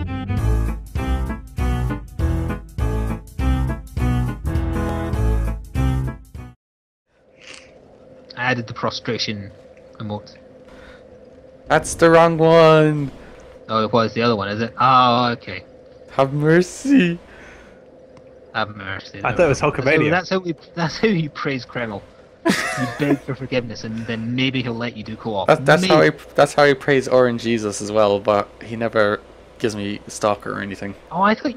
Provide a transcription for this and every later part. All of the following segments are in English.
I added the prostration emote. That's the wrong one! Oh, it was the other one, is it? Oh, okay. Have mercy! Have mercy. I thought it was Hulkamania. That's how you praise Kreml. You beg for forgiveness and then maybe he'll let you do co-op. That's how he praised Orange Jesus as well, but he never gives me stalker or anything. Oh, I thought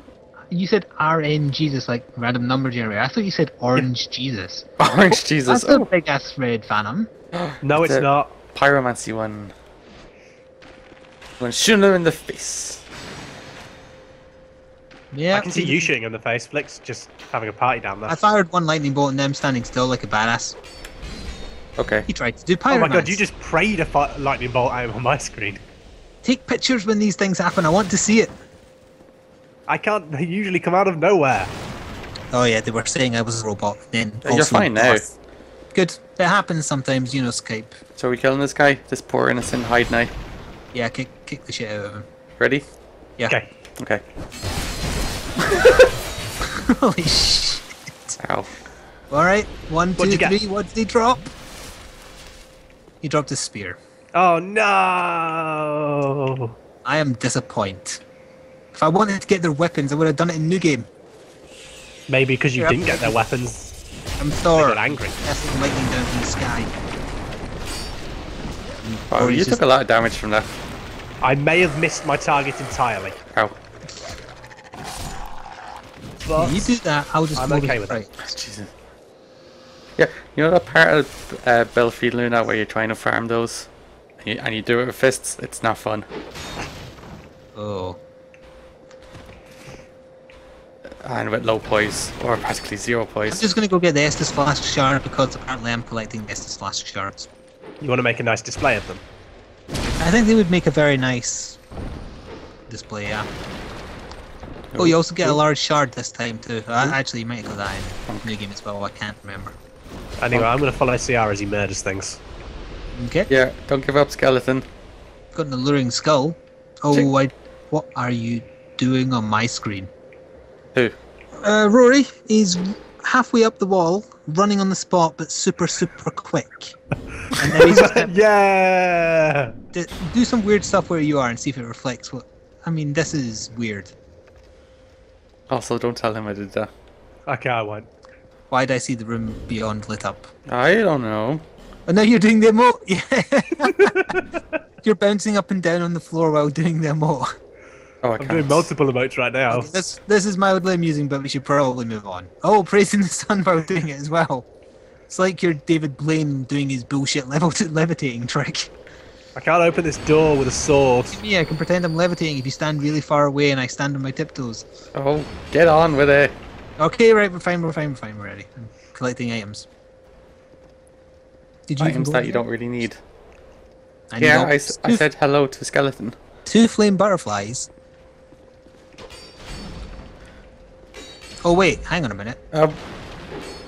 you said RN Jesus, like random number generator. I thought you said Orange Jesus. Orange Jesus. That's a big ass red phantom. No, it's not. Pyromancy one. I'm gonna shoot him in the face. Yeah, I can see you shooting him in the face. Flick's just having a party down there. I fired one lightning bolt and then I'm standing still like a badass. Okay. He tried to do pyromancy. Oh my god, you just prayed a lightning bolt out on my screen. Take pictures when these things happen, I want to see it. I can't, they usually come out of nowhere. Oh yeah, they were saying I was a robot then. You're fine now. Good, it happens sometimes, you know, Skype. So are we killing this guy? This poor innocent hide now? Yeah, kick the shit out of him. Ready? Yeah. Okay. Holy shit. Ow. Alright, one, two, three, what did he drop? He dropped his spear. Oh no! I am disappointed. If I wanted to get their weapons, I would have done it in New Game. Maybe because you didn't get their weapons. I'm Thor. They got angry. That's lightning down from the sky. Oh, you took a lot of damage from that. I may have missed my target entirely. Ow. But you do that, I'll just I'm okay with it. Jesus. Yeah, you know that part of Bill Feed Luna where you're trying to farm those? And you do it with fists? It's not fun. Oh. And with low poise, or practically zero poise. I'm just going to go get the Estus Flask Shard because apparently I'm collecting Estus Flask Shards. You want to make a nice display of them? I think they would make a very nice display, yeah. Oh, you also get a large shard this time too. Actually, you might go that in New Game as well, I can't remember. Anyway, I'm going to follow CR as he murders things. Okay. Yeah, don't give up, skeleton. Got an alluring skull. Oh, what are you doing on my screen? Who? Rory is halfway up the wall, running on the spot, but super, super quick. And then he's just yeah! Do some weird stuff where you are and see if it reflects what... I mean, this is weird. Also, don't tell him I did that. Okay, I won't. Why did I see the room beyond lit up? I don't know. Oh, now you're doing the emote! Yeah! You're bouncing up and down on the floor while doing the emote. Oh, I'm doing multiple emotes right now. Okay, this is mildly amusing, but we should probably move on. Oh, praising the sun while doing it as well. It's like you're David Blaine doing his bullshit levitating trick. I can't open this door with a sword. Yeah, I can pretend I'm levitating if you stand really far away and I stand on my tiptoes. Oh, get on with it. Okay, right, we're fine, we're ready. I'm collecting items. Did you items that you don't really need. Yeah, I said hello to skeleton. 2 flame butterflies. Oh wait, hang on a minute.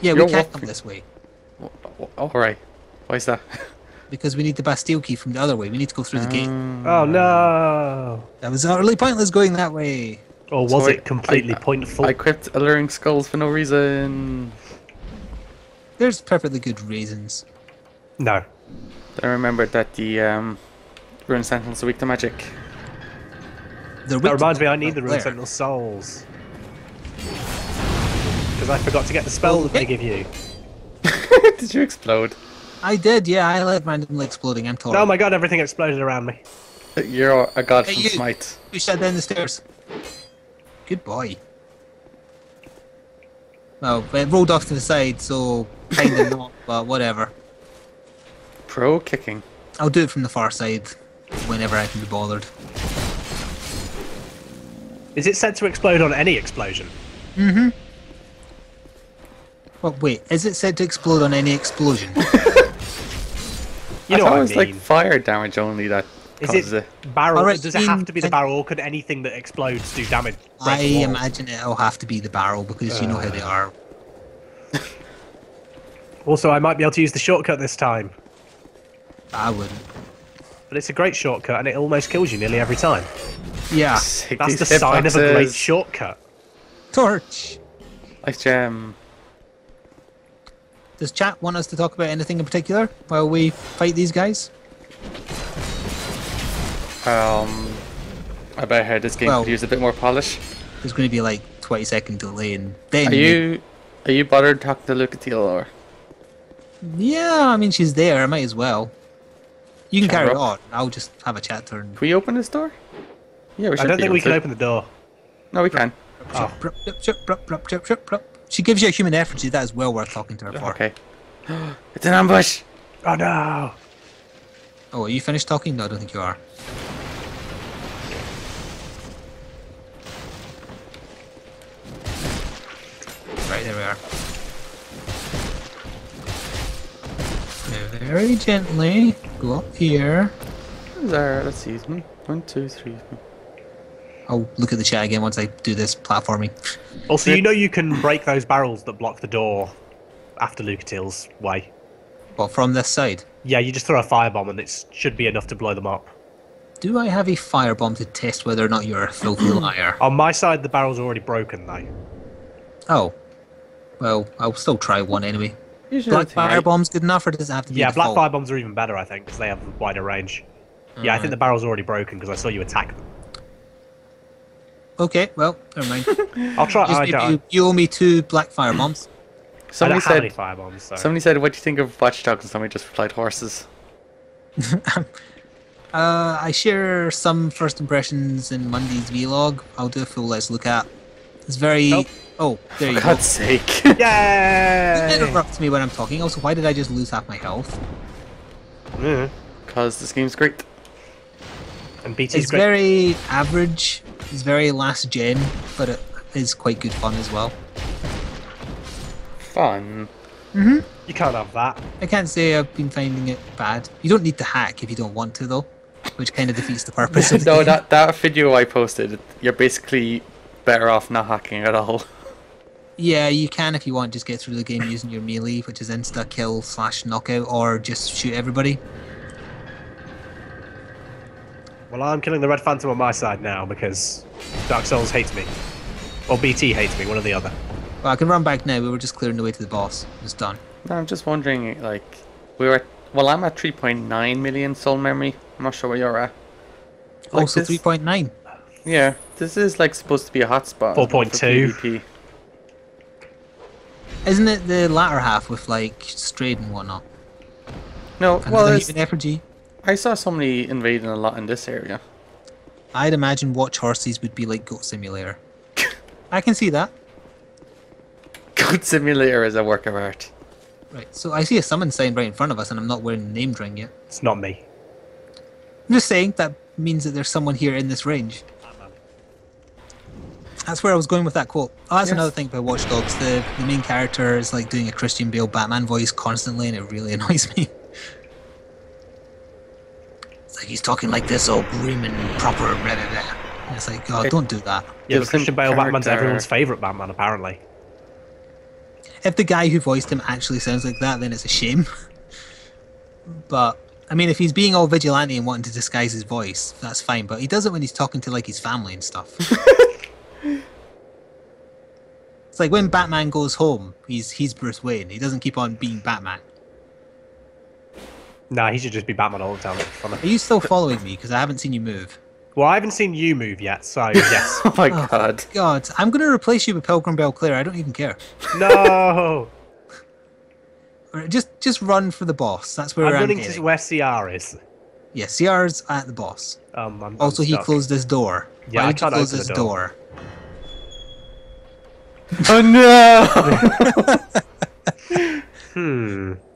Yeah, we can't come this way. Oh, alright. Why is that? Because we need the Bastille key from the other way. We need to go through the gate. Oh no! That was utterly pointless going that way. Or was it completely pointless? I equipped alluring skulls for no reason. There's perfectly good reasons. No. I remembered that the Ruin Sentinels are weak to magic. That reminds me, I need the Ruin Sentinel souls. Because I forgot to get the spell that they give you. Did you explode? I did, yeah. I like randomly exploding. I'm torn. Oh my god, everything exploded around me. You're a god from Smite. You shut down the stairs. Good boy. Well, it rolled off to the side, so kind of not, but whatever. Pro kicking. I'll do it from the far side whenever I can be bothered. Is it said to explode on any explosion? Mm-hmm. Well, wait, is it said to explode on any explosion? You know what I mean. It's like fire damage only that causes it. Barrel, does it have to be the barrel or could anything that explodes do damage? I imagine it'll have to be the barrel because you know how they are. Also, I might be able to use the shortcut this time. I wouldn't. But it's a great shortcut, and it almost kills you nearly every time. Yeah. That's the sign of a great shortcut. Torch! Nice gem. Does chat want us to talk about anything in particular while we fight these guys? About how this game could use a bit more polish. There's going to be like 20-second delay, and then are you bothered talking to Lucatiel or? Yeah, I mean she's there. I might as well. You can carry it on. I'll just have a chat to her. And... Can we open this door? Yeah, we should. I don't think we can open the door. No, we can. She gives you a human effigy. That is well worth talking to her for. Okay. It's an ambush. Oh no. Oh, are you finished talking? No, I don't think you are. Right, there we are. Now, very gently, go up here. There, let's see. 1, 2, 3. I'll look at the chat again once I do this platforming. Also, you know you can break those barrels that block the door after Lucatiel's way. What, from this side? Yeah, you just throw a firebomb and it should be enough to blow them up. Do I have a firebomb to test whether or not you're a filthy liar? On my side, the barrel's already broken, though. Oh. Well, I'll still try one anyway. Black firebomb's good enough, or does it have to be default? Black firebombs are even better, I think, because they have a wider range. Yeah, I think the barrel's already broken, because I saw you attack them. Okay, well, never mind. I'll try. You owe me 2 black firebombs. Somebody said, what do you think of Watch Dogs? And somebody just replied, horses. I share some first impressions in Monday's vlog. I'll do a full let's look at. It's very... Nope. Oh, there you go. For God's sake. Yay! It interrupts me when I'm talking. Also, why did I just lose half my health? Yeah, because this game's great. And BT's great. It's very average. It's very last gen, but it is quite good fun as well. Fun. Mm-hmm. You can't have that. I can't say I've been finding it bad. You don't need to hack if you don't want to, though, which kind of defeats the purpose of the game. That video I posted, you're basically better off not hacking at all. Yeah, you can if you want. Just get through the game using your melee, which is insta kill / knockout, or just shoot everybody. Well, I'm killing the Red Phantom on my side now because Dark Souls hates me, or BT hates me, one or the other. Well, I can run back now. We were just clearing the way to the boss. It's done. No, I'm just wondering, like, I'm at 3.9 million soul memory. I'm not sure where you're at. Like, oh, so 3.9. Yeah, this is like supposed to be a hotspot. 4.2. Isn't it the latter half with like Strayed and whatnot? No, and well, even effigy. I saw somebody invading a lot in this area. I'd imagine Watch Horses would be like Goat Simulator. I can see that. Goat Simulator is a work of art. Right, so I see a summon sign right in front of us and I'm not wearing the named ring yet. It's not me. I'm just saying that means that there's someone here in this range. That's where I was going with that quote. Oh, that's another thing about Watch Dogs. The main character is like doing a Christian Bale Batman voice constantly and it really annoys me. It's like he's talking like this all grim and proper and blah, blah, blah. And it's like, oh, don't do that. Yeah, but Christian Bale Batman's everyone's favourite Batman, apparently. If the guy who voiced him actually sounds like that, then it's a shame. But, I mean, if he's being all vigilante and wanting to disguise his voice, that's fine. But he does it when he's talking to, like, his family and stuff. It's like when Batman goes home, he's Bruce Wayne. He doesn't keep on being Batman. Nah, he should just be Batman all the time. Are you still following me? Because I haven't seen you move. Well, I haven't seen you move yet, so yes. Oh my god. God, I'm going to replace you with Pilgrim Bellclaire. I don't even care. No. just run for the boss. That's where I'm running to where CR is. Yeah, CR's at the boss. Also, he closed this door. Yeah, I can't close this door. Oh no.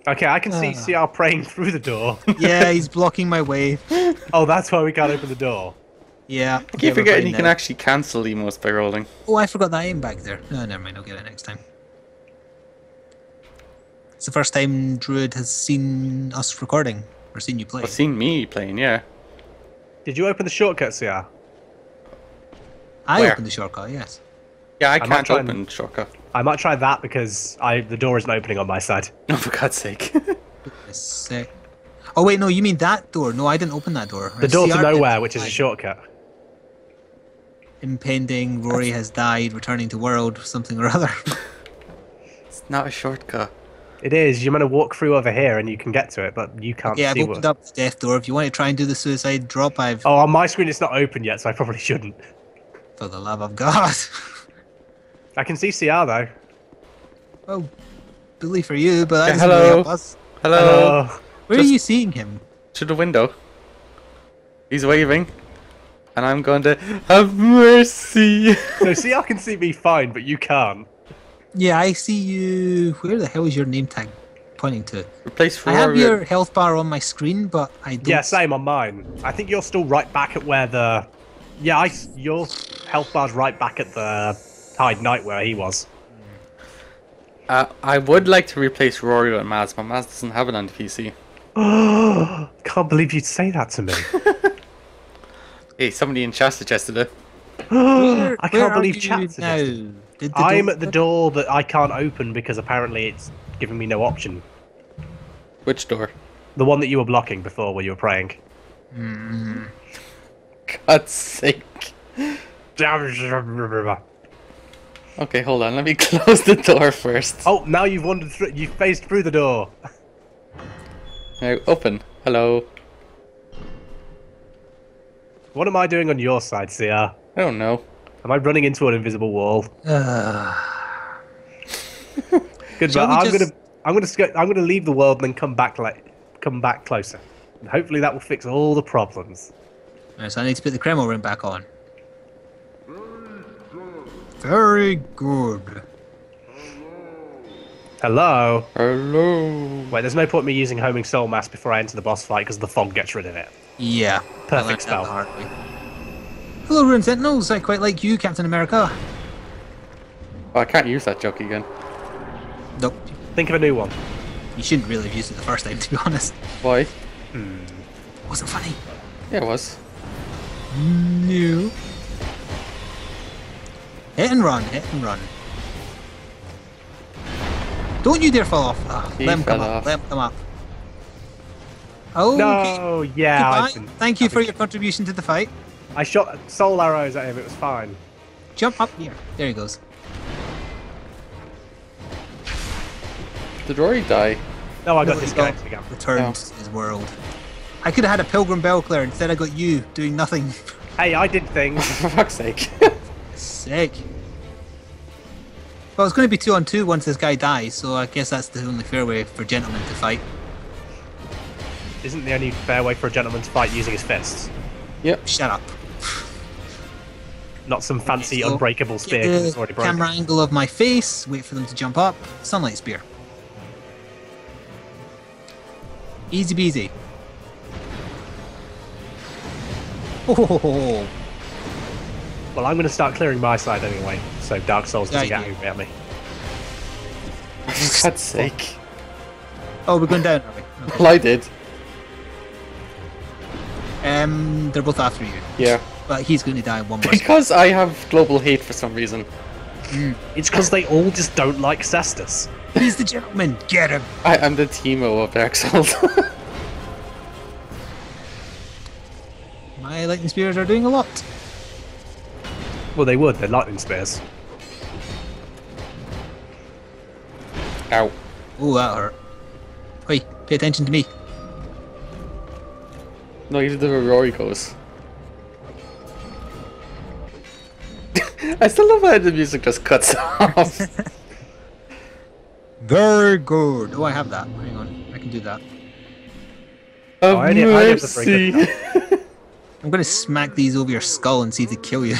Okay, I can see CR praying through the door. Yeah, he's blocking my way. Oh, that's why we can't open the door. Yeah. I keep forgetting you can actually cancel emotes by rolling. Oh, I forgot that aim back there. No, never mind. I'll get it next time. It's the first time Druid has seen us recording or seen you play. Well, seen me playing, yeah. Did you open the shortcut, CR? I opened the shortcut, yes. Yeah, I can't open shortcut. I might try that because the door isn't opening on my side. Oh, for God's sake. Yes, Oh wait, no, you mean that door? No, I didn't open that door. The door to nowhere, which is a shortcut. Impending, Rory has died, returning to world, something or other. It's not a shortcut. It is. You're going to walk through over here and you can get to it, but you can't see I've opened up the death door. If you want to try and do the suicide drop, I've... Oh, on my screen it's not open yet, so I probably shouldn't. For the love of God. I can see CR, though. Well, Billy for you, but that doesn't really help us. Hello. Hello. Where are you seeing him? To the window. He's waving. And I'm going to have mercy. So CR can see me fine, but you can't. Yeah, I see you. Where the hell is your name tag pointing to? Replace for I have your health bar on my screen, but I don't. Yeah, same on mine. I think you're still right back at where the. Yeah, your health bar's right back at the Hyde Knight where he was. I would like to replace Rory with Maz, but Maz doesn't have it on the PC. Oh, can't believe you'd say that to me. Hey, somebody in chat suggested it. I can't believe chat suggested it. I'm at the door that I can't open because apparently it's giving me no option. Which door? The one that you were blocking before where you were praying. Mm. God's sake. Okay, hold on. Let me close the door first. Oh, now you've wandered through. You've phased through the door. Now open. Hello. What am I doing on your side, CR? I don't know. Am I running into an invisible wall? Good, but I'm gonna leave the world and then come back closer. And hopefully that will fix all the problems. Alright, so I need to put the Kreml ring back on. Very good. Hello. Hello. Wait, there's no point in me using homing soul mass before I enter the boss fight because the fog gets rid of it. Yeah. Perfect spell. Hello, Ruin Sentinels. I quite like you, Captain America. Oh, I can't use that joke again. Nope. Think of a new one. You shouldn't really have used it the first time, to be honest. Why? Hmm. Wasn't funny. Yeah, it was. No. Hit and run. Hit and run. Don't you dare fall off. Ah, let him come up. Let him come up. Oh. No. Okay. Yeah. Thank you for your contribution to the fight. I shot soul arrows at him, it was fine. Jump up here. There he goes. Did Rory die? No, I got disconnected again. Returned to his world. I could have had a Pilgrim Bellclaire, instead I got you doing nothing. Hey, I did things. For fuck's sake. Sick. Well, it's going to be 2-on-2 once this guy dies, so I guess that's the only fair way for gentlemen to fight. Isn't the only fair way for a gentleman to fight using his fists? Yep. Shut up. Not some fancy unbreakable spear because it's already broken. Camera angle of my face, wait for them to jump up. Sunlight spear. Easy peasy. Oh. Well, I'm going to start clearing my side anyway, so Dark Souls doesn't get angry at me. For God's sake. Oh, we're going down, are we? Okay. Well, I did. They're both after you. Yeah. But he's going to die in one more. Because I have global hate for some reason. Mm. It's because they all just don't like Cestus. He's the gentleman. Get him. I am the Teemo of Dark Souls. My lightning spears are doing a lot. Well, they would. They're lightning spears. Ow. Ooh, that hurt. Oi, pay attention to me. No, you did the Rory goes. I still love how the music just cuts off. Very good. Oh, I have that. Hang on. I can do that. Oh, I have to break it. I'm going to smack these over your skull and see if they kill you.